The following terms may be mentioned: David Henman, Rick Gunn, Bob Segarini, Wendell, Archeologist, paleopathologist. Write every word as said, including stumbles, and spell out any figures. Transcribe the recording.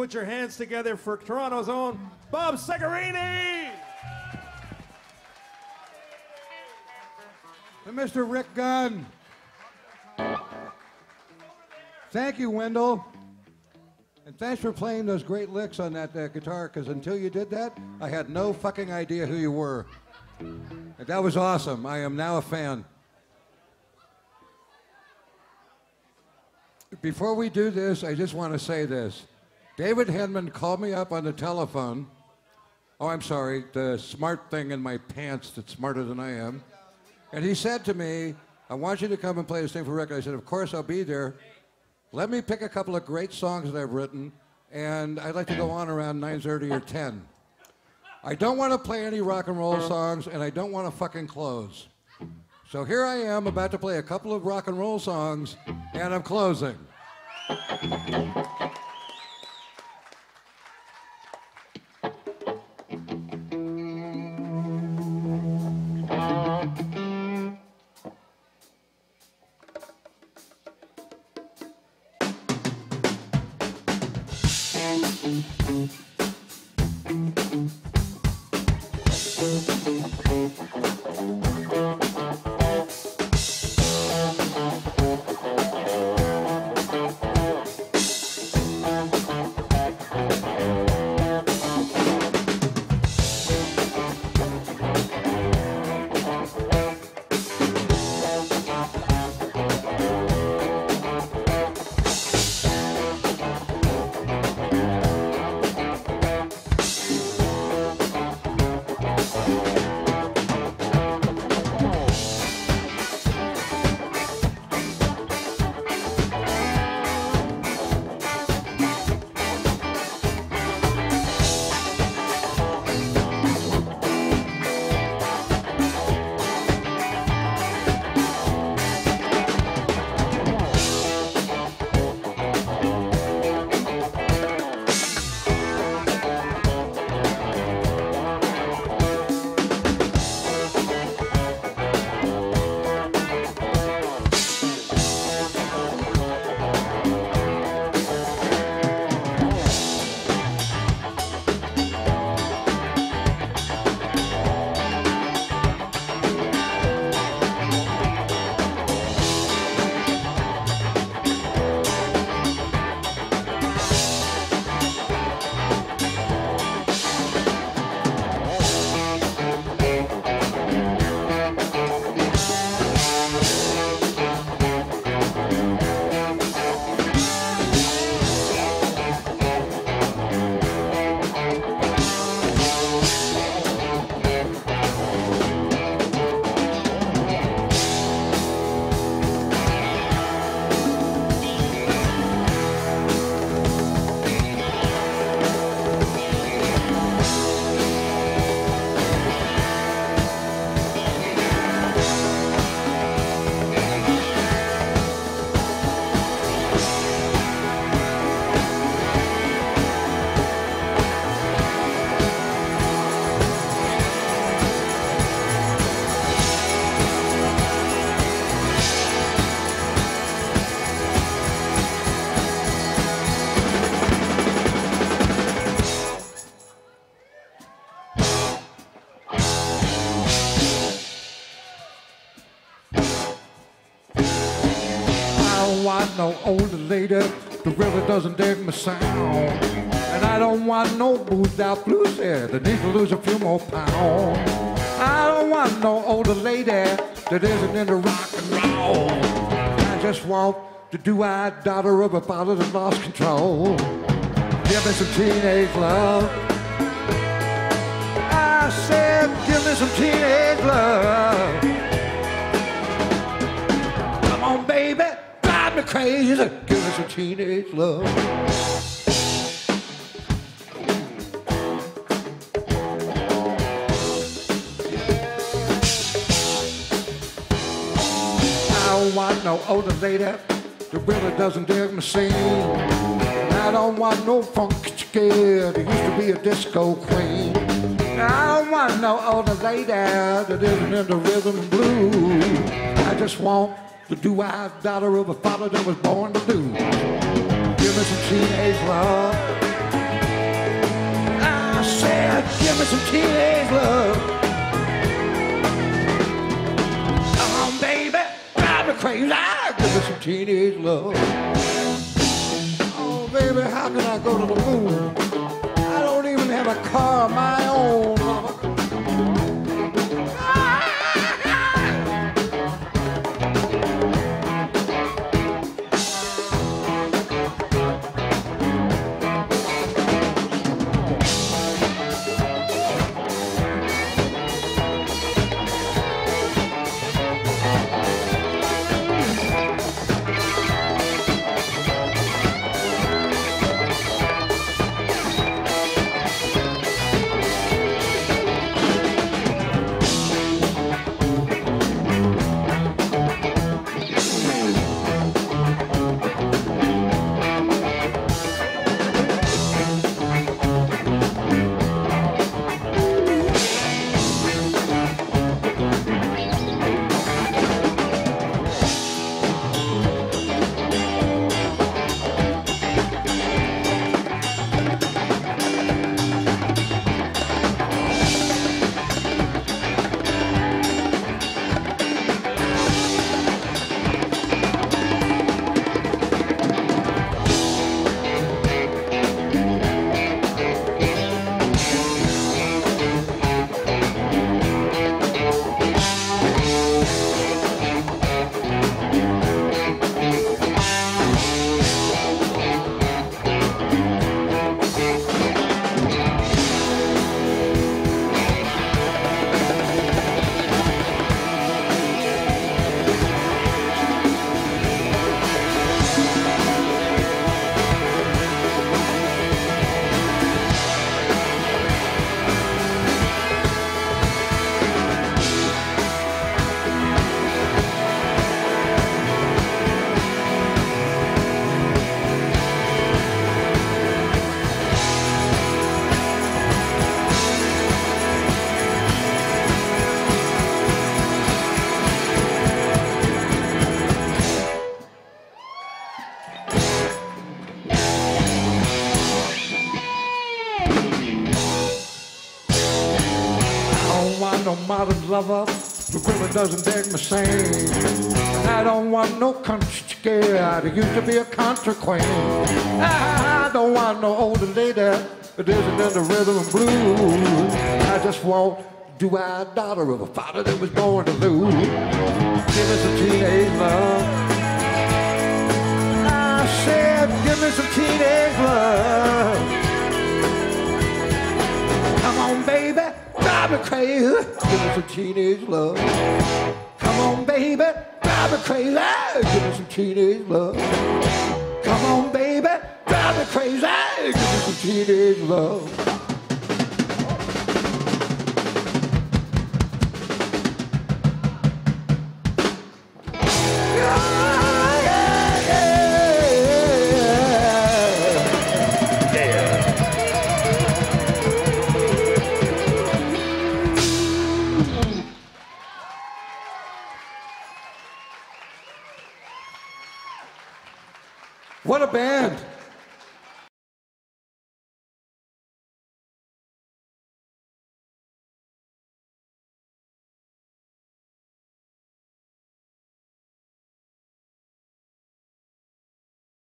put your hands together for Toronto's own Bob Segarini! And Mister Rick Gunn. Thank you, Wendell. And thanks for playing those great licks on that uh, guitar, because until you did that, I had no fucking idea who you were. And that was awesome. I am now a fan. Before we do this, I just want to say this. David Henman called me up on the telephone. Oh, I'm sorry, the smart thing in my pants that's smarter than I am. And he said to me, I want you to come and play this thing for Rick. I said, of course, I'll be there. Let me pick a couple of great songs that I've written, and I'd like to go on around nine thirty or ten. I don't want to play any rock and roll songs, and I don't want to fucking close. So here I am about to play a couple of rock and roll songs, and I'm closing. No older lady that really doesn't dig my sound, and I don't want no booze out blues here that needs to lose a few more pounds. I don't want no older lady that isn't into rock and roll. I just want the do-eyed daughter of a father that lost control. Give me some teenage love. I said, give me some teenage love. Come on, baby. Crazy, like, give us a teenage love. I don't want no older lady that really doesn't dig my scene. I don't want no funky kid that used to be a disco queen. I don't want no older lady that isn't into rhythm and blues. I just want the do-eyed daughter of a father that was born to do. Give me some teenage love. give me some teenage love. Come on, baby, drive me crazy. Give me some teenage love. Oh, baby, how can I go to the moon? I don't even have a car of my own. Lover who really doesn't dig me sane. I don't want no country girl. I used to be a country queen. I don't want no older lady that isn't in the rhythm and blues. I just want do-eyed daughter of a father that was born to lose. Give me some teenage love. I said, give me some teenage love. Come on, baby. Drive me crazy, give me some teenage love. Come on, baby, drive me crazy, give me some teenage love. Come on, baby, drive me crazy, give me some teenage love. What a band!